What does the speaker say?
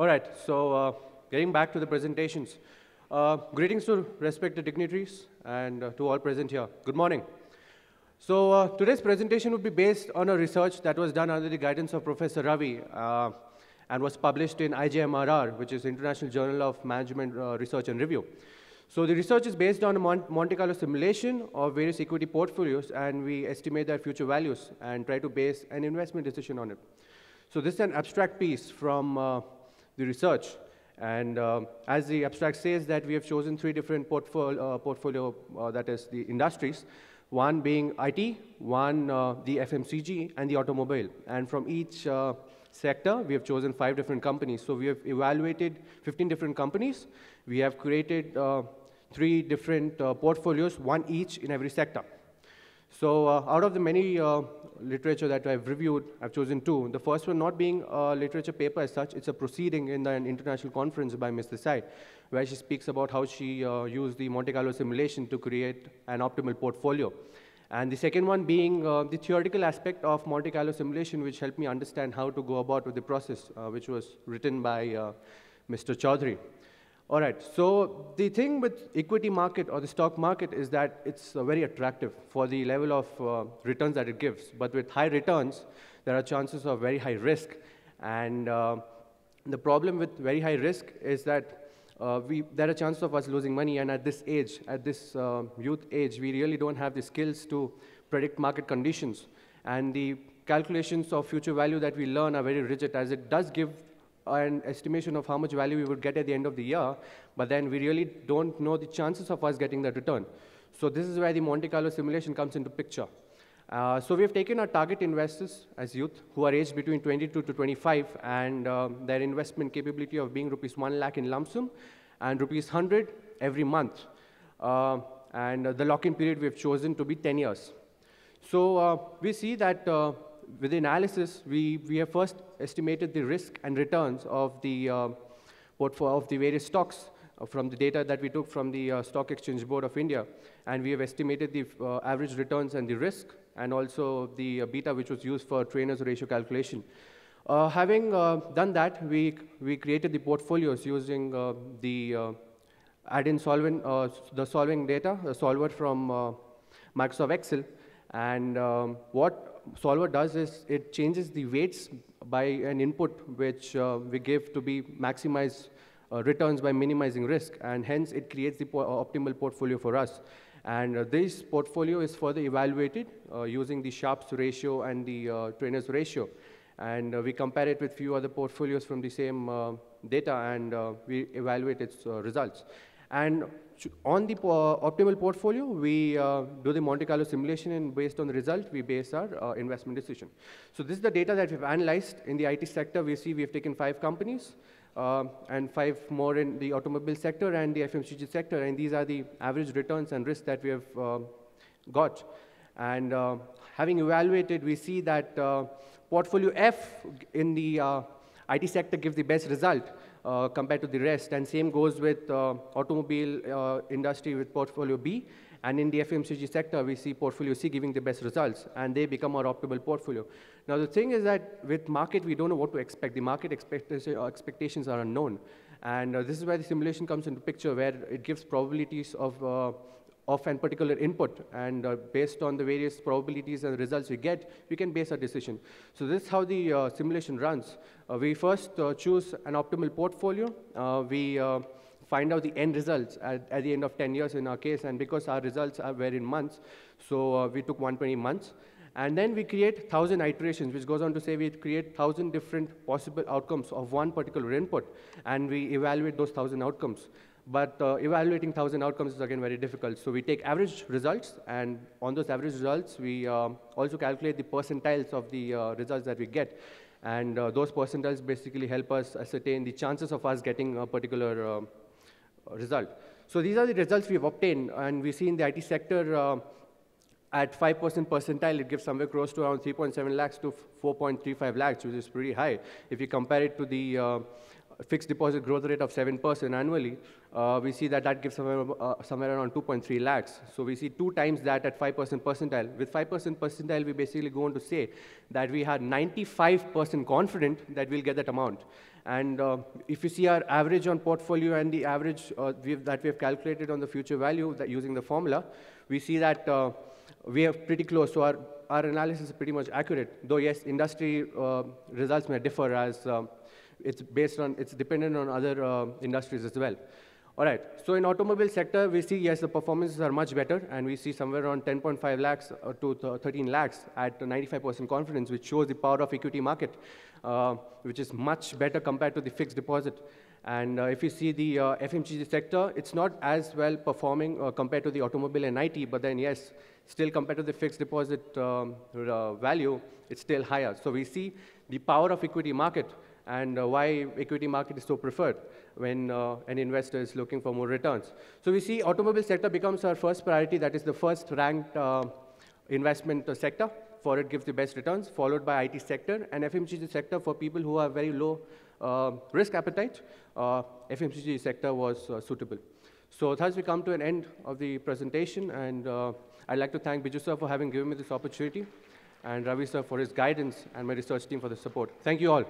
All right, so getting back to the presentations. Greetings to respected dignitaries and to all present here. Good morning. So today's presentation would be based on a research that was done under the guidance of Professor Ravi and was published in IJMRR, which is International Journal of Management Research and Review. So the research is based on a Monte Carlo simulation of various equity portfolios, and we estimate their future values and try to base an investment decision on it. So this is an abstract piece from the research, and as the abstract says, that we have chosen three different portfolio, that is the industries, one being IT, one the FMCG, and the automobile. And from each sector, we have chosen 5 different companies. So we have evaluated 15 different companies. We have created 3 different portfolios, one each in every sector. So out of the many literature that I've reviewed, I've chosen 2. The first one not being a literature paper as such, it's a proceeding in an international conference by Ms. Desai, where she speaks about how she used the Monte Carlo simulation to create an optimal portfolio. And the second one being the theoretical aspect of Monte Carlo simulation, which helped me understand how to go about with the process, which was written by Mr. Chaudhary. All right, so the thing with equity market or the stock market is that it's very attractive for the level of returns that it gives. But with high returns, there are chances of very high risk. And the problem with very high risk is that there are chances of us losing money. And at this age, at this youth age, we really don't have the skills to predict market conditions. And the calculations of future value that we learn are very rigid, as it does give an estimation of how much value we would get at the end of the year, but then we really don't know the chances of us getting that return. So this is where the Monte Carlo simulation comes into picture. So we have taken our target investors as youth who are aged between 22 to 25 and their investment capability of being ₹1 lakh in lump sum and ₹100 every month. And the lock-in period we have chosen to be 10 years. So we see that with the analysis, we have first estimated the risk and returns of the portfolio of the various stocks from the data that we took from the Stock Exchange Board of India, and we have estimated the average returns and the risk, and also the beta, which was used for Treynor's ratio calculation. Having done that, we created the portfolios using the add-in solvent, the solving data, a solver from Microsoft Excel, and what solver does is it changes the weights by an input which we give to be maximize returns by minimizing risk, and hence it creates the optimal portfolio for us. And this portfolio is further evaluated using the Sharpe's ratio and the Treynor's ratio, and we compare it with few other portfolios from the same data, and we evaluate its results. And on the optimal portfolio, we do the Monte Carlo simulation, and based on the result, we base our investment decision. So this is the data that we've analyzed. In the IT sector, we see we've taken 5 companies, and 5 more in the automobile sector and the FMCG sector, and these are the average returns and risks that we have got. And having evaluated, we see that portfolio F in the IT sector gives the best result compared to the rest, and same goes with automobile industry with portfolio B, and in the FMCG sector we see portfolio C giving the best results, and they become our optimal portfolio. Now the thing is that with market we don't know what to expect. The market expectations are unknown, and this is where the simulation comes into picture, where it gives probabilities of a particular input, and based on the various probabilities and results we get, we can base our decision. So this is how the simulation runs. We first choose an optimal portfolio. We find out the end results at the end of 10 years in our case, and because our results were in months, so we took 120 months. And then we create 1,000 iterations, which goes on to say we create 1,000 different possible outcomes of one particular input, and we evaluate those 1,000 outcomes. But evaluating 1,000 outcomes is again very difficult. So we take average results, and on those average results, we also calculate the percentiles of the results that we get. And those percentiles basically help us ascertain the chances of us getting a particular result. So these are the results we've obtained, and we see in the IT sector, at 5% percentile, it gives somewhere close to around 3.7 lakhs to 4.35 lakhs, which is pretty high. If you compare it to the fixed deposit growth rate of 7% annually, we see that that gives somewhere around 2.3 lakhs. So we see 2 times that at 5% percentile. With 5% percentile, we basically go on to say that we are 95% confident that we'll get that amount. And if you see our average on portfolio and the average that we have calculated on the future value that using the formula, we see that we are pretty close. So our analysis is pretty much accurate. Though, yes, industry results may differ as it's dependent on other industries as well. All right, so in automobile sector, we see, yes, the performances are much better, and we see somewhere around 10.5 lakhs to 13 lakhs at 95% confidence, which shows the power of equity market, which is much better compared to the fixed deposit. And if you see the FMCG sector, it's not as well performing compared to the automobile and IT, but then, yes, still compared to the fixed deposit value, it's still higher. So we see the power of equity market, and why equity market is so preferred when an investor is looking for more returns. So we see automobile sector becomes our first priority, that is the first ranked investment sector, for it gives the best returns, followed by IT sector, and FMCG sector for people who have very low risk appetite, FMCG sector was suitable. So thus we come to an end of the presentation, and I'd like to thank Biju sir for having given me this opportunity, and Ravi sir for his guidance, and my research team for the support. Thank you all.